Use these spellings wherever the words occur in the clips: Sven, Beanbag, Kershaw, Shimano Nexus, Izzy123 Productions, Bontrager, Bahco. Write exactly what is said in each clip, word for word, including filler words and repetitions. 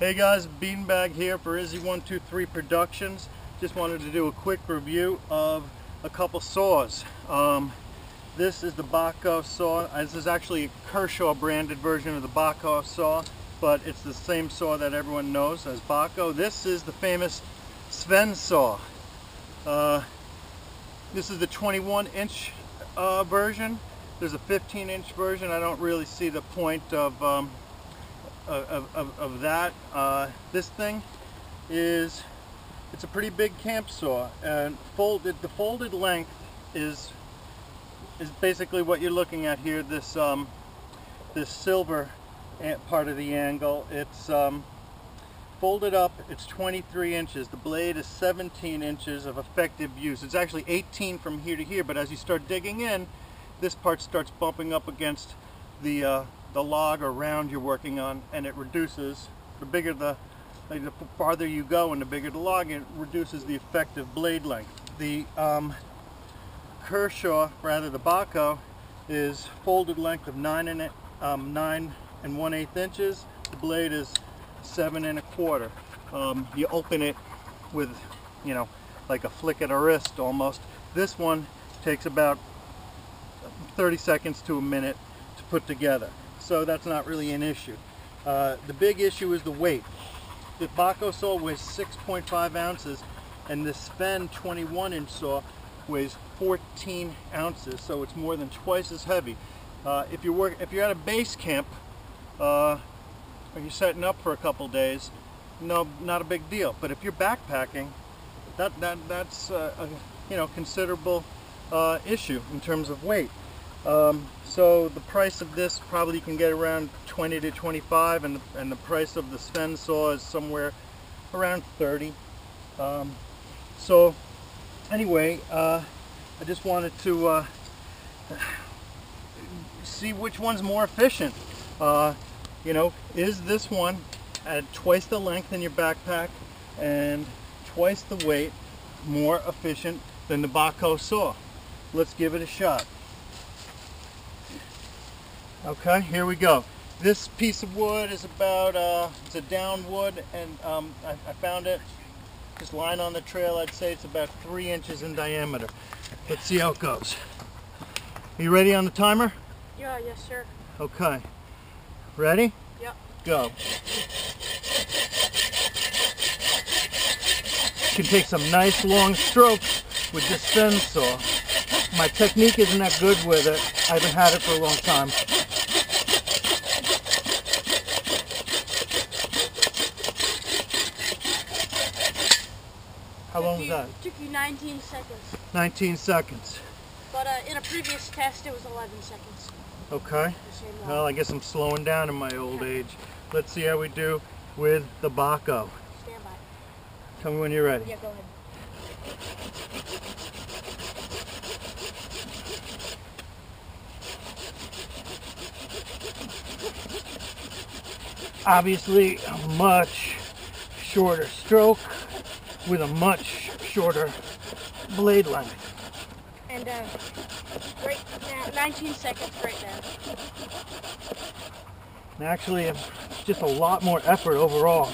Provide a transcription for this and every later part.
Hey guys, Beanbag here for Izzy one two three Productions. Just wanted to do a quick review of a couple saws. Um, this is the Bahco saw. This is actually a Kershaw branded version of the Bahco saw, but it's the same saw that everyone knows as Bahco. This is the famous Sven saw. Uh, this is the twenty-one inch uh, version. There's a fifteen inch version. I don't really see the point of um, Of, of, of that. Uh, this thing is, it's a pretty big camp saw, and folded, the folded length is is basically what you're looking at here, this um, this silver part of the angle. It's um, folded up, it's twenty-three inches, the blade is seventeen inches of effective use. It's actually eighteen from here to here, but as you start digging in, this part starts bumping up against the uh, the log or round you're working on, and it reduces, the bigger the, like the farther you go and the bigger the log, it reduces the effective blade length. The um, Kershaw, rather the Bahco, is folded length of nine and, um, nine and one eighth inches. The blade is seven and a quarter. Um, you open it with, you know, like a flick at a wrist almost. This one takes about thirty seconds to a minute to put together. So that's not really an issue. Uh, the big issue is the weight. The Bahco saw weighs six point five ounces, and the Sven twenty-one inch saw weighs fourteen ounces, so it's more than twice as heavy. Uh, if you work, if you're at a base camp, uh, or you're setting up for a couple days, no, not a big deal. But if you're backpacking, that that that's uh, a you know considerable uh, issue in terms of weight. Um, so the price of this probably can get around twenty to twenty-five, and the, and the price of the Sven saw is somewhere around thirty. Um, so anyway, uh, I just wanted to uh, see which one's more efficient. Uh, you know, is this one at twice the length in your backpack and twice the weight more efficient than the Bahco saw? Let's give it a shot. Okay, here we go. This piece of wood is about, uh, it's a down wood, and um, I, I found it just lying on the trail. I'd say it's about three inches in diameter. Let's see how it goes. Are you ready on the timer? Yeah, yes, sir. Okay. Ready? Yep. Go. You can take some nice long strokes with this Sven saw. My technique isn't that good with it. I haven't had it for a long time. How long was that? It took you nineteen seconds. nineteen seconds. But uh, in a previous test, it was eleven seconds. Okay. Well, I guess I'm slowing down in my old age. Let's see how we do with the Bahco. Stand by. Tell me when you're ready. Yeah, go ahead. Obviously, a much shorter stroke with a much shorter blade length. And uh, right now, nineteen seconds right now. And actually, it's just a lot more effort overall.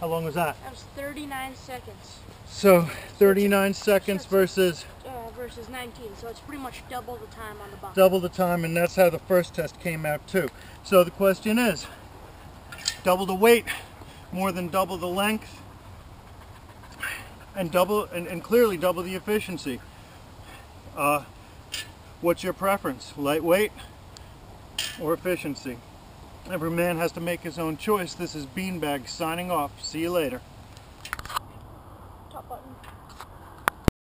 How long was that? That was thirty-nine seconds. So thirty-nine seconds versus? Uh, versus nineteen, so it's pretty much double the time on the Bahco. Double the time, and that's how the first test came out too. So the question is, double the weight, more than double the length, and double and, and clearly double the efficiency. Uh, what's your preference, lightweight or efficiency? Every man has to make his own choice. This is Beanbag signing off. See you later.